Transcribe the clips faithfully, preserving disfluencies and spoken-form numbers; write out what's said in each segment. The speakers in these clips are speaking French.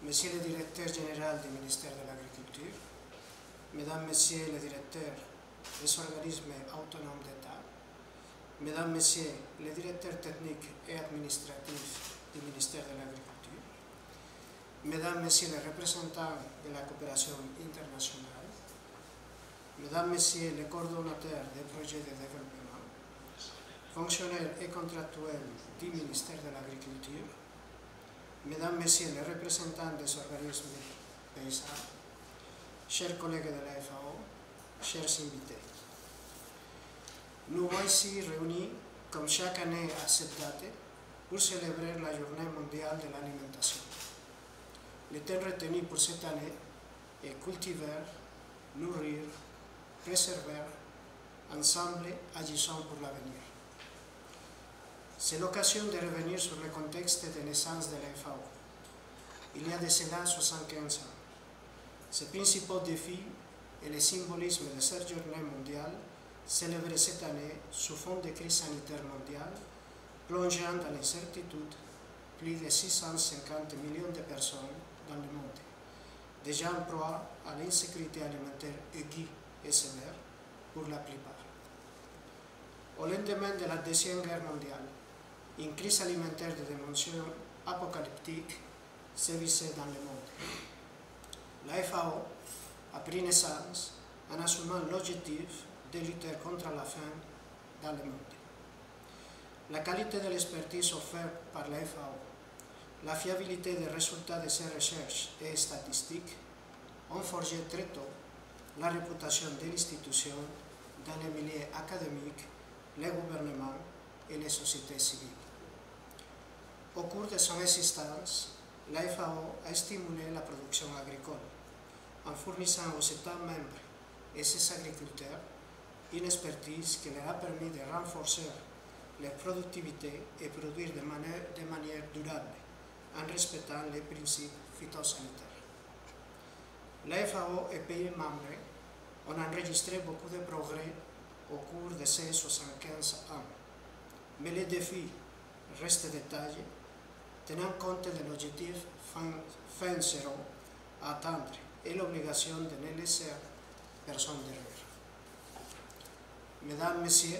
Monsieur le directeur général du ministère de l'Agriculture, Mesdames, Messieurs les directeurs des organismes autonomes d'État, Mesdames, Messieurs les directeurs techniques et administratifs du ministère de l'Agriculture, Mesdames, Messieurs les représentants de la coopération internationale, Mesdames, Messieurs les coordonnateurs des projets de développement, fonctionnaires et contractuels du ministère de l'Agriculture, Mesdames, Messieurs les représentants des organismes paysans, chers collègues de la F A O, chers invités. Nous voici réunis, comme chaque année à cette date, pour célébrer la Journée mondiale de l'alimentation. Le thème retenu pour cette année est « Cultiver, nourrir, préserver, ensemble, agissons pour l'avenir ». C'est l'occasion de revenir sur le contexte de naissance de la F A O. Il y a de cela soixante-quinze ans. Ses principaux défis et le symbolisme de cette journée mondiale célébrée cette année sous fond de crise sanitaire mondiale, plongeant dans l'incertitude plus de six cent cinquante millions de personnes dans le monde, déjà en proie à l'insécurité alimentaire aiguë et sévère pour la plupart. Au lendemain de la Deuxième Guerre mondiale, une crise alimentaire de dimension apocalyptique sévissait dans le monde. La F A O a pris naissance en assumant l'objectif de lutter contre la faim dans le monde. La qualité de l'expertise offerte par la F A O, la fiabilité des résultats de ses recherches et statistiques ont forgé très tôt la réputation de l'institution dans les milieux académiques, les gouvernements et les sociétés civiles. Au cours de son existence, la F A O a stimulé la production agricole en fournissant aux États membres et ses agriculteurs une expertise qui leur a permis de renforcer leur productivité et produire de manière, de manière durable en respectant les principes phytosanitaires. La F A O et pays membres ont enregistré beaucoup de progrès au cours de ces soixante-quinze ans, mais les défis restent de taille, tenant compte de l'objectif fin, fin zéro à atteindre et l'obligation de ne laisser personne derrière. Mesdames, Messieurs,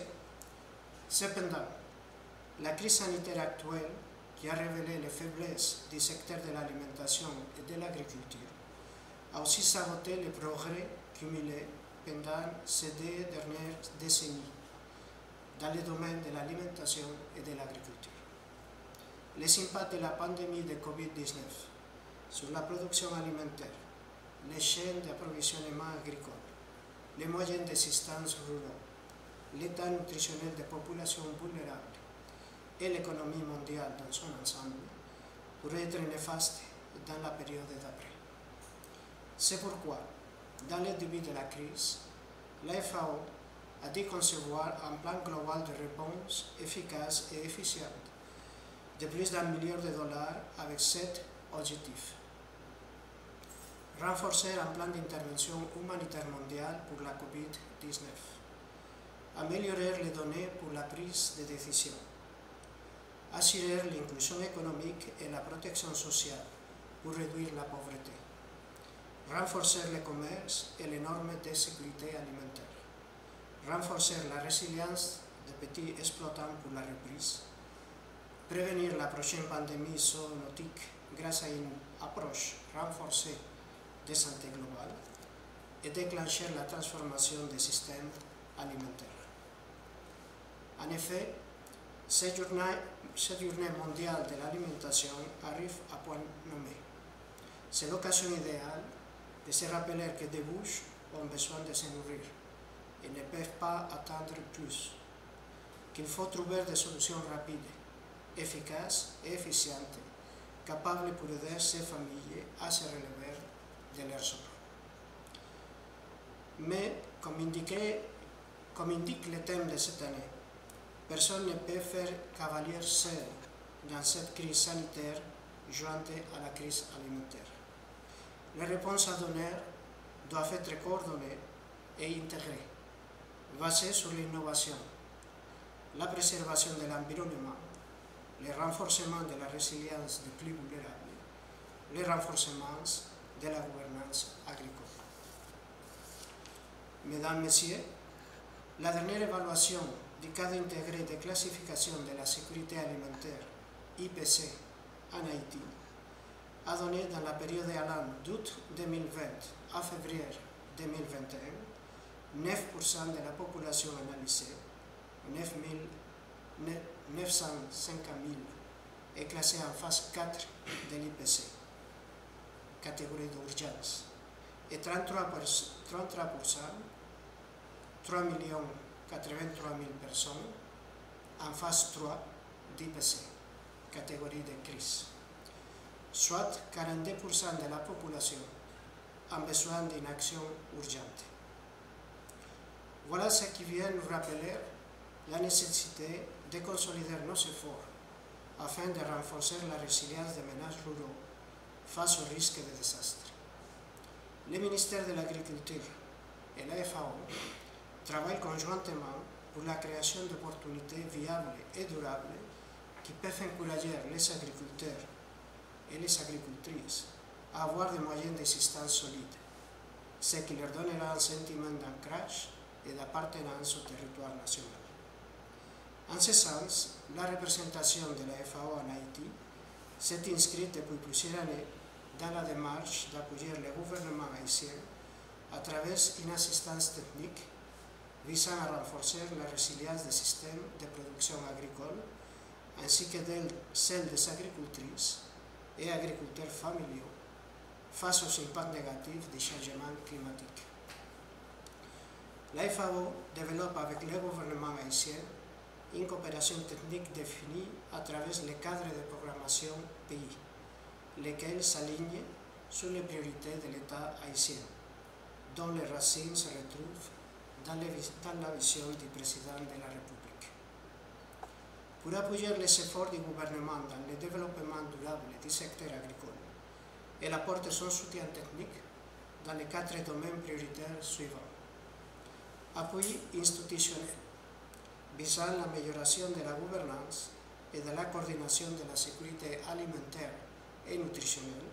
cependant, la crise sanitaire actuelle qui a révélé les faiblesses du secteur de l'alimentation et de l'agriculture a aussi saboté les progrès cumulés pendant ces deux dernières décennies dans le domaine de l'alimentation et de l'agriculture. Les impacts de la pandémie de COVID dix-neuf sur la production alimentaire, les chaînes d'approvisionnement agricole, les moyens d'assistance ruraux, l'état nutritionnel des populations vulnérables et l'économie mondiale dans son ensemble pourraient être néfastes dans la période d'après. C'est pourquoi, dans le début de la crise, la F A O a dû concevoir un plan global de réponse efficace et efficiente de plus d'un milliard de dollars avec sept objectifs. Renforcer un plan d'intervention humanitaire mondiale pour la COVID dix-neuf. Améliorer les données pour la prise de décision. Assurer l'inclusion économique et la protection sociale pour réduire la pauvreté. Renforcer le commerce et les normes de sécurité alimentaire. Renforcer la résilience des petits exploitants pour la reprise. Prévenir la prochaine pandémie zoonotique grâce à une approche renforcée de santé globale. Et déclencher la transformation des systèmes alimentaires. En effet, cette journée, cette journée mondiale de l'alimentation arrive à point nommé. C'est l'occasion idéale de se rappeler que des bouches ont besoin de se nourrir et ne peuvent pas attendre plus, qu'il faut trouver des solutions rapides, efficaces et efficientes, capables pour aider ces familles à se relever de leurs sorts. Mais, comme indiqué, comme indique le thème de cette année, personne ne peut faire cavalier seul dans cette crise sanitaire jointe à la crise alimentaire. Les réponses à donner doivent être coordonnées et intégrées, basées sur l'innovation, la préservation de l'environnement, le renforcement de la résilience des plus vulnérables, le renforcement de la gouvernance agricole. Mesdames, Messieurs, la dernière évaluation du cadre intégré de classification de la sécurité alimentaire, I P C, en Haïti, a donné dans la période allant d'août deux mille vingt à février deux mille vingt et un, neuf pour cent de la population analysée, neuf cent cinquante mille, est classée en phase quatre de l'I P C, catégorie d'urgence, et trente-trois pour cent, trois millions quatre-vingt-trois mille personnes, en phase trois d'I P C, catégorie de crise, soit quarante-deux pour cent de la population en besoin d'une action urgente. Voilà ce qui vient nous rappeler la nécessité de consolider nos efforts afin de renforcer la résilience des ménages ruraux face aux risques de désastre. Le ministère de l'Agriculture et la F A O travaillent conjointement pour la création d'opportunités viables et durables qui peuvent encourager les agriculteurs et les agricultrices à avoir des moyens d'existence solides, ce qui leur donnera un sentiment d'ancrage et d'appartenance au territoire national. En ce sens, la représentation de la F A O en Haïti s'est inscrite depuis plusieurs années dans la démarche d'appuyer le gouvernement haïtien à travers une assistance technique visant à renforcer la résilience des systèmes de production agricole ainsi que celle des agricultrices et agriculteurs familiaux face aux impacts négatifs des changements climatiques. La F A O développe avec le gouvernement haïtien une coopération technique définie à travers les cadres de programmation pays, lesquels s'alignent sur les priorités de l'État haïtien, dont les racines se retrouvent dans, les, dans la vision du président de la République. Pour appuyer les efforts du gouvernement dans le développement durable du secteur agricole, elle apporte son soutien technique dans les quatre domaines prioritaires suivants. Appui institutionnel, visant l'amélioration de la gouvernance et de la coordination de la sécurité alimentaire et nutritionnelle,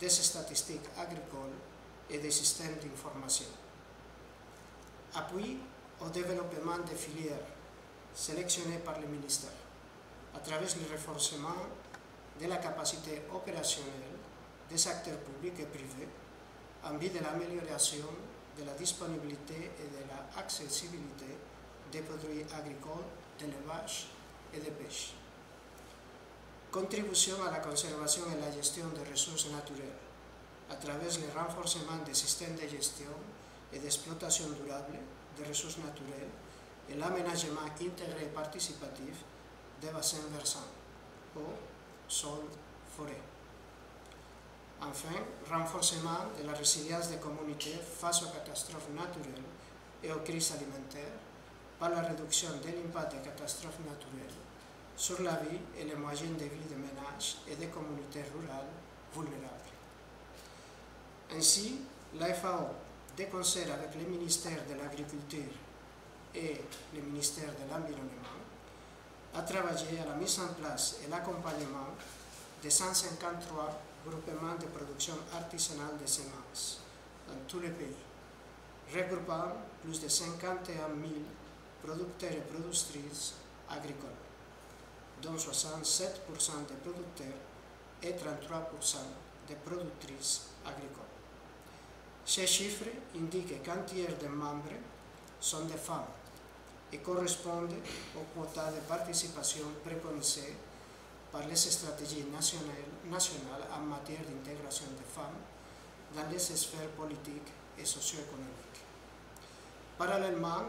des statistiques agricoles et des systèmes d'information. Appui au développement des filières sélectionnés par le ministère, à travers le renforcement de la capacité opérationnelle des acteurs publics et privés en vue de l'amélioration de la disponibilité et de l'accessibilité des produits agricoles, d'élevage et de pêche. Contribution à la conservation et la gestion des ressources naturelles, à travers le renforcement des systèmes de gestion et d'exploitation durable des ressources naturelles et l'aménagement intégré et participatif des bassins versants, eau, sol, forêt. Enfin, renforcement de la résilience des communautés face aux catastrophes naturelles et aux crises alimentaires par la réduction de l'impact des catastrophes naturelles sur la vie et les moyens de vie des ménages et des communautés rurales vulnérables. Ainsi, la F A O, de concert avec le ministère de l'Agriculture et le ministère de l'Environnement, a travaillé à la mise en place et l'accompagnement de cent cinquante-trois groupements de production artisanale de semences dans tous les pays, regroupant plus de cinquante et un mille producteurs et productrices agricoles, dont soixante-sept pour cent de producteurs et trente-trois pour cent de productrices agricoles. Ces chiffres indiquent qu'un tiers des membres sont des femmes et correspondent aux quotas de participation préconisés par les stratégies nationales, nationales en matière d'intégration des femmes dans les sphères politiques et socio-économiques. Parallèlement,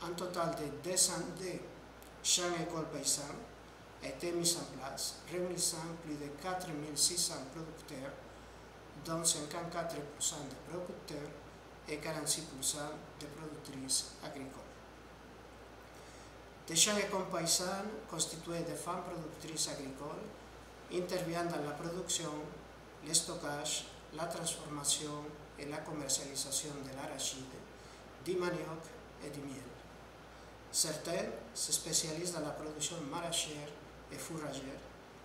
un total de deux cent deux champs écoles paysannes a été mis en place, réunissant plus de quatre mille six cents producteurs, dont cinquante-quatre pour cent de producteurs et quarante-six pour cent de productrices agricoles. Des champs écoles paysannes constitués de femmes productrices agricoles interviennent dans la production, le stockage, la transformation et la commercialisation de l'arachide, du manioc et du miel. Certaines se spécialisent dans la production maraîchère et fourragère,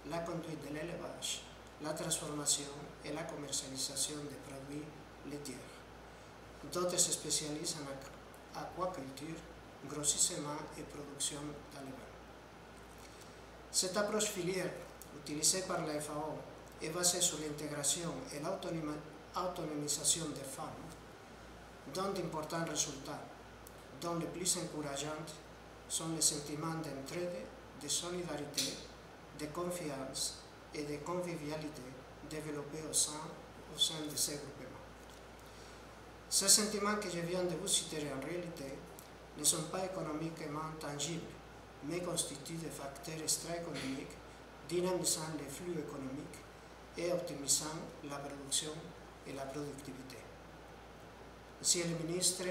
la conduite de l'élevage, la transformación y la comercialización de productos laitiers. D'autres se spécialisent en aquaculture, grossissement et production d'aliments. Cette approche filière utilisée par la F A O est basée sur l'intégration et l'autonomisation des femmes, dont d'importants résultats, dont les plus encourageants sont les sentiments d'entraide, de solidarité, de confiance et de convivialité développés au sein, au sein de ces groupements. Ces sentiments que je viens de vous citer en réalité ne sont pas économiquement tangibles, mais constituent des facteurs extra-économiques dynamisant les flux économiques et optimisant la production et la productivité. Monsieur le ministre,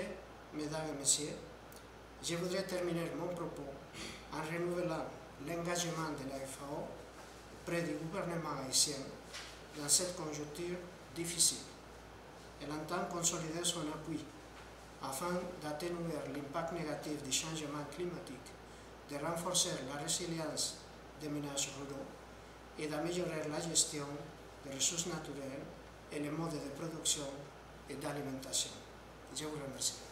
Mesdames et Messieurs, je voudrais terminer mon propos en renouvelant l'engagement de la F A O près du gouvernement haïtien dans cette conjoncture difficile. Elle entend consolider son appui afin d'atténuer l'impact négatif du changement climatique, de renforcer la résilience des ménages ruraux et d'améliorer la gestion des ressources naturelles et les modes de production et d'alimentation. Je vous remercie.